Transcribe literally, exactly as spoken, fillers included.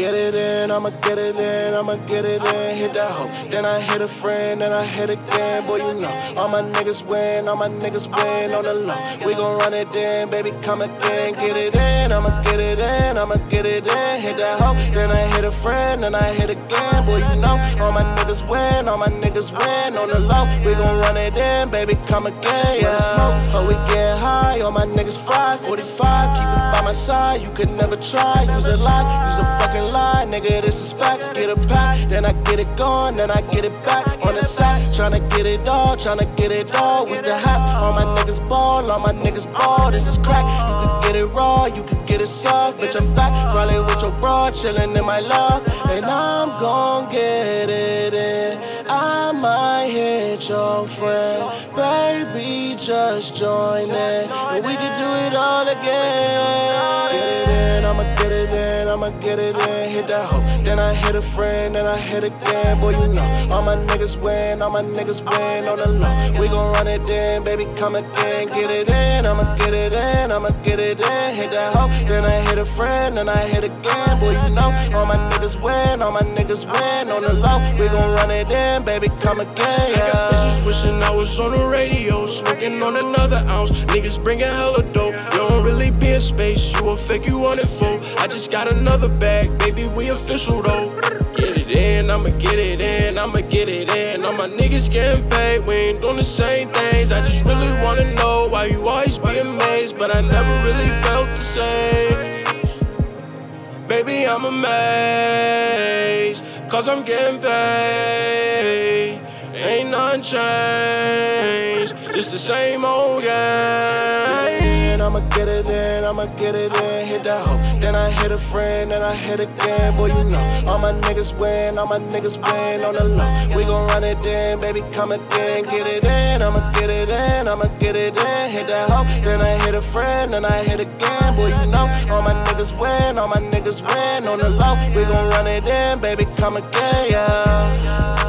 get it in, I'ma get it in, I'ma get it in. Hit that hoe, then I hit a friend, then I hit again. Boy, you know, all my niggas win, all my niggas win on the low. We gon' run it in, baby, come again. Get it in, I'ma get it in, I'ma get it in. Hit that hoe, then I hit a friend, then I hit again. Boy, you know, all my niggas win, all my niggas win on the low. We gon' run it in, baby, come again. Yeah, smoke, oh, we get high, all my niggas fry. forty-five, keep it by my side, you could never try. Use a lie, use a fucking lie, nigga, this is facts. Get a pack, then I get it gone, then I get it back. On the sack, tryna get it all, tryna get it all. What's the haps? All my niggas ball, all my niggas ball, this is crack. You could get it raw, you could get it soft. Bitch, I'm back, rolling with your bra, chillin' in my love. And I'm gon' get it in, I might hit your friend. Baby, just join in, and we could do it all again. Get it in, I'ma get it in, I'ma get it in. Hit that hoe, then I hit a friend, then I hit again. Boy, you know, all my niggas win, all my niggas win on the low. We gon' run it in, baby, come again. Get it in, I'ma get it in, I'ma get it in. Hit that hoe, then I hit a friend, then I hit again. Boy, you know, all my niggas win, all my niggas win on the low. We gon' run it in, baby, come again. Yeah. I got bitches wishing I was on the radio, smoking on another ounce. Niggas bringing hella dope. You don't really be in space, you a fake, you on it full. I just got another bag, baby, we official though. Get it in, I'ma get it in, I'ma get it in. All my niggas getting paid, we ain't doing the same things. I just really wanna know why you always be amazed, but I never really felt the same. Baby, I'm amazed, cause I'm getting paid. Ain't nothing changed, just the same old game. I'ma get it in, I'ma get it in. Hit that hoe, then I hit a friend, then I hit again. Boy, you know, all my niggas win, all my niggas win on the low. We gon' run it in, baby, come again. Get it in, I'ma get it in, I'ma get it in. Hit that hoe, then I hit a friend, then I hit again. Boy, you know, all my niggas win, all my niggas win on the low. We gon' run it in, baby, come again, yeah.